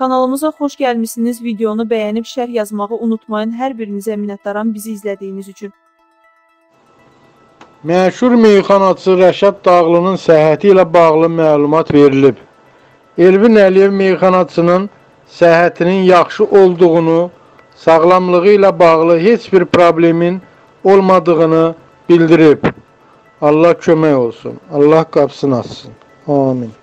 Kanalımıza xoş gəlmisiniz. Videonu bəyənib şərh yazmağı unutmayın. Hər birinizə minnətdaram bizi izlədiyiniz üçün. Məşhur meyxanaçı Rəşad Dağlının səhhəti ilə bağlı məlumat verilib. Elvin Əliyev meyxanaçının səhhətinin yaxşı olduğunu, sağlamlığı ilə bağlı heç bir problemin olmadığını bildirib. Allah kömək olsun. Allah qapısını açsın. Amin.